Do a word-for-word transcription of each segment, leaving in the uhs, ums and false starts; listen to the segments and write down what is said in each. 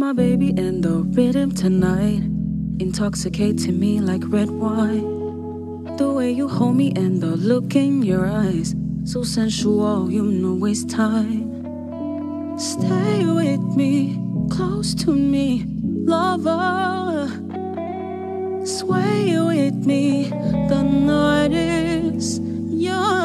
my baby and the rhythm tonight, intoxicating me like red wine. The way you hold me and the look in your eyes, so sensual, you know waste time. Stay with me, close to me, lover. Sway with me, the night is young.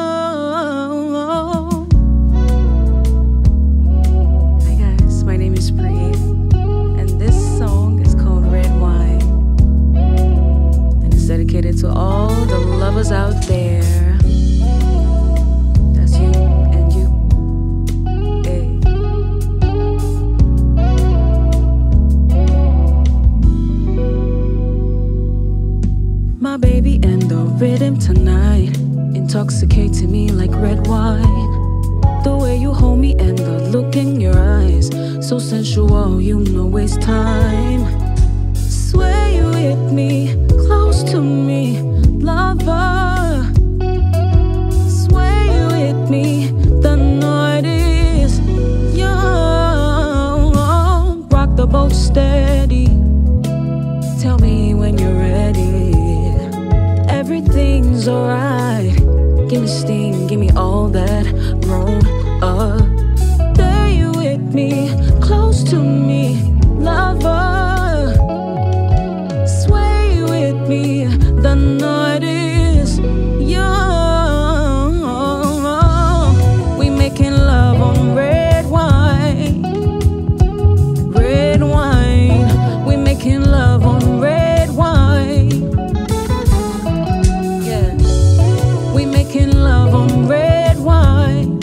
Dedicated to all the lovers out there. That's you and you. Hey. My baby and the rhythm tonight, intoxicating me like red wine. The way you hold me and the look in your eyes, so sensual, you know waste time. Sway with me, close to me, lover. Sway with me, the night is young. Rock the boat steady, tell me when you're ready. Everything's alright, give me steam, give me all that grown up. Stay with me, close to me, lover. The night is young. We making love on red wine, red wine. We making love on red wine. Yeah, we making love on red wine,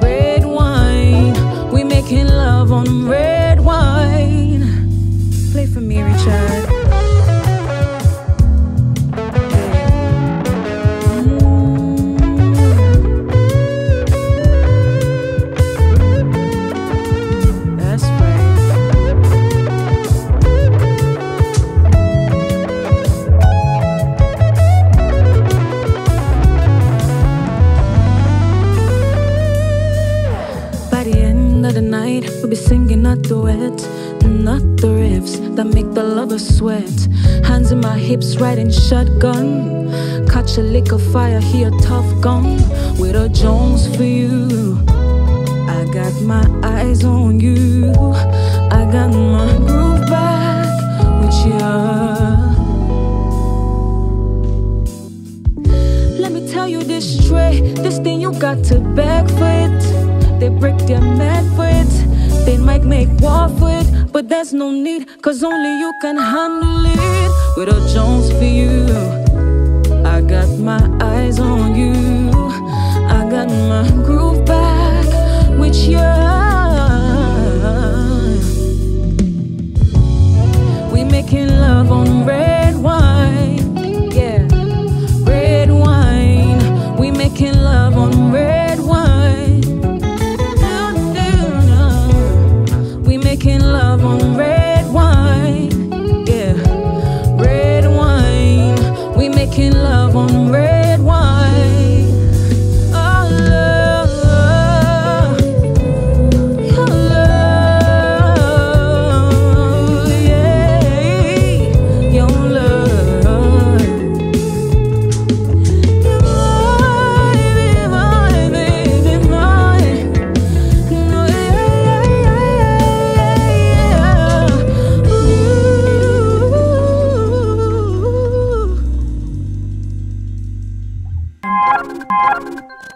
red wine. We making love on red wine. Play for me, Richard. We'll be singing a duet, not the riffs that make the lovers sweat. Hands in my hips, riding shotgun. Catch a lick of fire, hear tough gun. With a Jones for you, I got my eyes on you. I got my groove back with you. Let me tell you this straight, this thing you got to beg for it. They break their man for it, they might make war for it, but there's no need, cause only you can handle it. With a Jones for you, I got my eyes on you. I got my groove back with you. We making love on red wine, yeah, red wine. We making love on red wine. Making love on red wine, yeah, red wine. We making love on red wine. Oh love, oh love, yeah, your love. You're mine, mine, baby, mine. No, yeah, yeah, yeah, yeah. Thank you.